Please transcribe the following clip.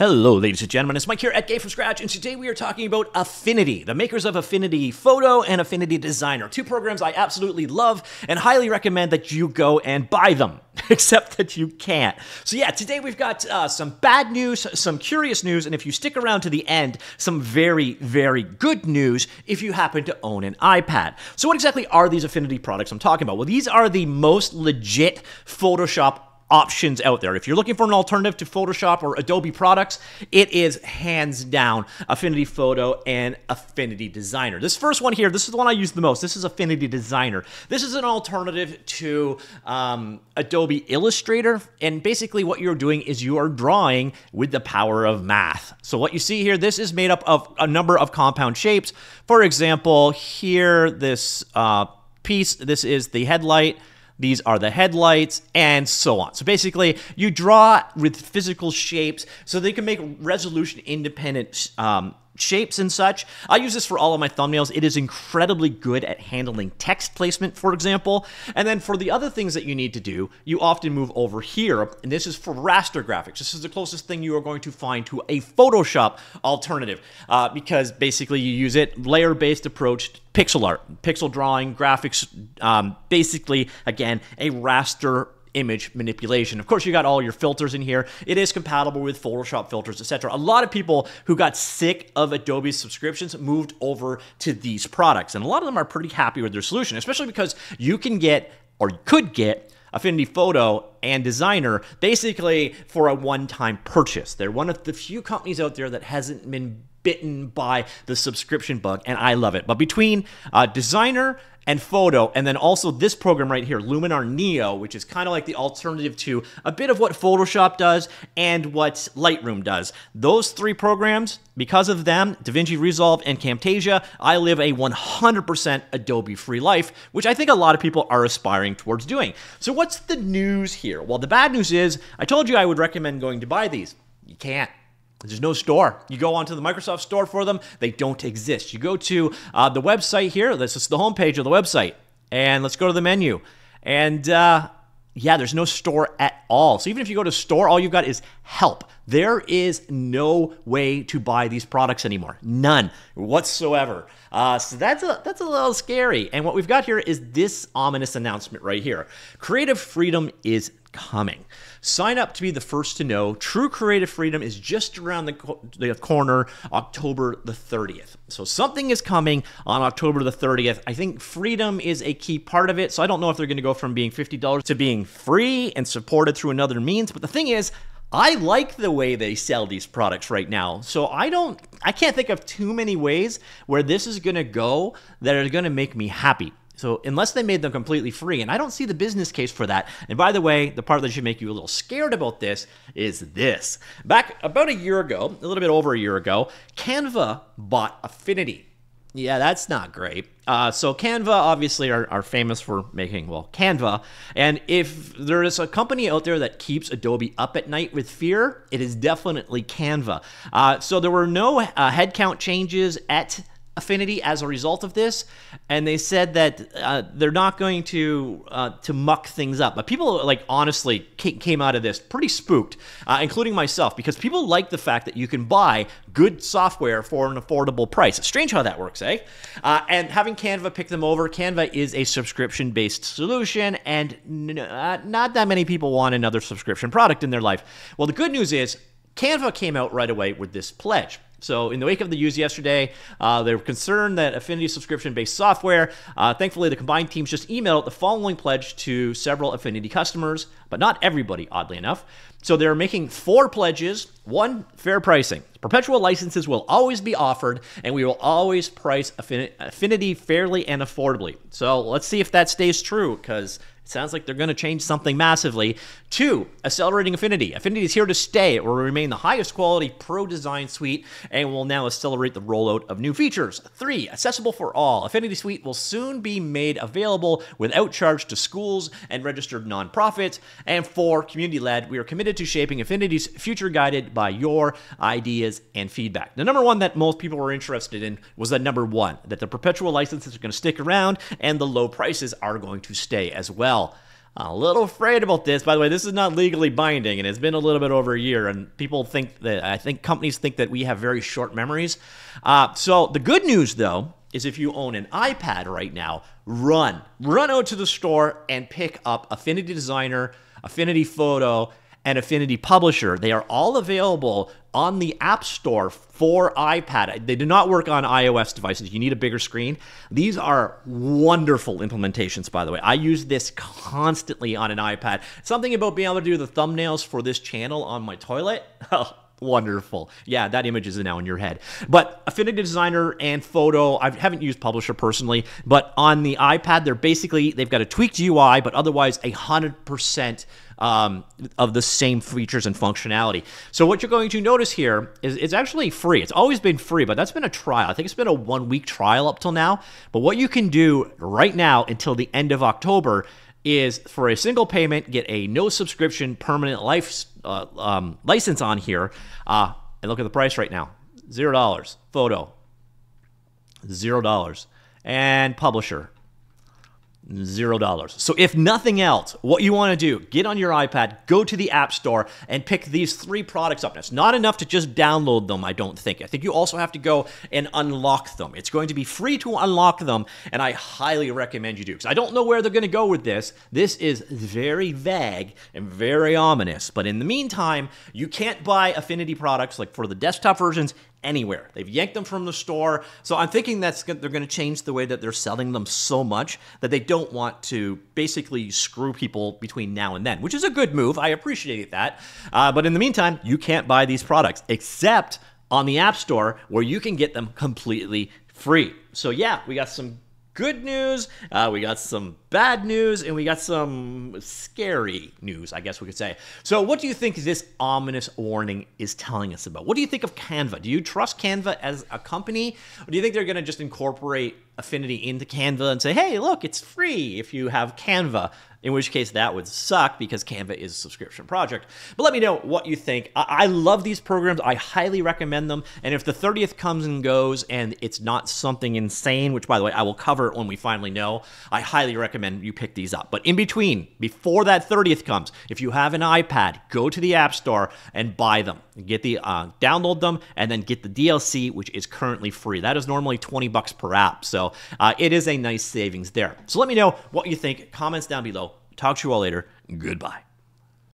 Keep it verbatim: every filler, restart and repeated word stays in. Hello, ladies and gentlemen, it's Mike here at Gamefromscratch, and today we are talking about Affinity, the makers of Affinity Photo and Affinity Designer, two programs I absolutely love and highly recommend that you go and buy them, except that you can't. So yeah, today we've got uh, some bad news, some curious news, and if you stick around to the end, some very, very good news if you happen to own an iPad. So what exactly are these Affinity products I'm talking about? Well, these are the most legit Photoshop options out there. If you're looking for an alternative to Photoshop or Adobe products, it is hands down Affinity Photo and Affinity Designer. This first one here, this is the one I use the most. This is Affinity Designer. This is an alternative to um, Adobe Illustrator, and basically what you're doing is you are drawing with the power of math. So what you see here, this is made up of a number of compound shapes. For example, here, this uh, piece, this is the headlight. These are the headlights, and so on. So basically, you draw with physical shapes so they can make resolution-independent um, shapes and such. I use this for all of my thumbnails. It is incredibly good at handling text placement, for example. And then for the other things that you need to do, you often move over here, and this is for raster graphics. This is the closest thing you are going to find to a Photoshop alternative uh, because basically you use it layer-based approach to pixel art, pixel drawing, graphics, um, basically, again, a raster image manipulation. Of course, you got all your filters in here. It is compatible with Photoshop filters, et cetera. A lot of people who got sick of Adobe's subscriptions moved over to these products, and a lot of them are pretty happy with their solution, especially because you can get, or could get, Affinity Photo and Designer basically for a one-time purchase. They're one of the few companies out there that hasn't been bitten by the subscription bug, and I love it. But between uh, Designer and Photo, and then also this program right here, Luminar Neo, which is kind of like the alternative to a bit of what Photoshop does and what Lightroom does. Those three programs, because of them, DaVinci Resolve and Camtasia, I live a one hundred percent Adobe-free life, which I think a lot of people are aspiring towards doing. So what's the news here? Well, the bad news is, I told you I would recommend going to buy these. You can't. There's no store. You go onto the Microsoft store for them. They don't exist. You go to uh, the website here. This is the homepage of the website. And let's go to the menu. And uh, yeah, there's no store at all. So even if you go to store, all you've got is help. There is no way to buy these products anymore. None whatsoever. Uh, so that's a, that's a little scary. And what we've got here is this ominous announcement right here. Creative freedom is coming. Sign up to be the first to know. True creative freedom is just around the, co the corner, October the thirtieth. So something is coming on October the thirtieth. I think freedom is a key part of it. So I don't know if they're going to go from being fifty dollars to being free and supported through another means. But the thing is, I like the way they sell these products right now. So I don't, I can't think of too many ways where this is going to go that are going to make me happy. So unless they made them completely free, and I don't see the business case for that. And by the way, the part that should make you a little scared about this is this. Back about a year ago, a little bit over a year ago, Canva bought Affinity. Yeah, that's not great. Uh, so Canva obviously are, are famous for making, well, Canva. And if there is a company out there that keeps Adobe up at night with fear, it is definitely Canva. Uh, so there were no uh, headcount changes at Affinity as a result of this, and they said that uh, they're not going to uh, to muck things up. But people, like, honestly came out of this pretty spooked, uh, including myself, because people like the fact that you can buy good software for an affordable price. It's strange how that works, eh? Uh, and having Canva pick them over, Canva is a subscription-based solution, and n uh, not that many people want another subscription product in their life. Well, the good news is Canva came out right away with this pledge. So in the wake of the news yesterday, uh, they were concerned that Affinity subscription-based software, uh, thankfully the combined teams just emailed the following pledge to several Affinity customers, but not everybody, oddly enough. So they're making four pledges. One, fair pricing. Perpetual licenses will always be offered, and we will always price Affinity fairly and affordably. So let's see if that stays true, because it sounds like they're going to change something massively. Two, accelerating Affinity. Affinity is here to stay. It will remain the highest quality pro design suite and will now accelerate the rollout of new features. Three, accessible for all. Affinity Suite will soon be made available without charge to schools and registered nonprofits. And four, community-led. We are committed to shaping Affinity's future guided by your ideas and feedback. The number one that most people were interested in was that number one, that the perpetual licenses are going to stick around and the low prices are going to stay as well. a little afraid about this. By the way, this is not legally binding, and it's been a little bit over a year, and people think that, I think companies think that we have very short memories. Uh, so the good news, though, is if you own an iPad right now, run. Run out to the store and pick up Affinity Designer, Affinity Photo, and Affinity Publisher. They are all available on the App Store for iPad. They do not work on iOS devices. You need a bigger screen. These are wonderful implementations, by the way. I use this constantly on an iPad. Something about being able to do the thumbnails for this channel on my toilet. Oh, wonderful. Yeah, that image is now in your head. But Affinity Designer and Photo, I haven't used Publisher personally, but on the iPad, they're basically, they've got a tweaked U I, but otherwise one hundred percent Um, of the same features and functionality. So what you're going to notice here is it's actually free. It's always been free, but that's been a trial. I think it's been a one-week trial up till now. But what you can do right now until the end of October is for a single payment, get a no subscription permanent life uh, um, license on here. Uh, and look at the price right now. Zero dollars. Photo. Zero dollars. And Publisher. Zero dollars. So if nothing else, what you want to do, get on your iPad, go to the App Store, and pick these three products up. Now, it's not enough to just download them, I don't think. I think you also have to go and unlock them. It's going to be free to unlock them, and I highly recommend you do. Because I don't know where they're going to go with this. This is very vague and very ominous. But in the meantime, you can't buy Affinity products like for the desktop versions anywhere. They've yanked them from the store. So I'm thinking that's they're going to change the way that they're selling them so much that they don't want to basically screw people between now and then, which is a good move. I appreciate that. Uh, but in the meantime, you can't buy these products except on the App Store where you can get them completely free. So yeah, we got some good news, uh, we got some bad news, and we got some scary news, I guess we could say. So what do you think this ominous warning is telling us about? What do you think of Canva? Do you trust Canva as a company? Or do you think they're going to just incorporate Affinity into Canva and say, hey, look, it's free if you have Canva, in which case that would suck because Canva is a subscription project. But let me know what you think. I, I love these programs. I highly recommend them. And if the thirtieth comes and goes and it's not something insane, which by the way, I will cover when we finally know, I highly recommend you pick these up. But in between, before that thirtieth comes, if you have an iPad, go to the App Store and buy them. Get the uh, download them and then get the D L C, which is currently free. That is normally twenty bucks per app. So uh, it is a nice savings there. So let me know what you think. Comments down below. Talk to you all later. Goodbye.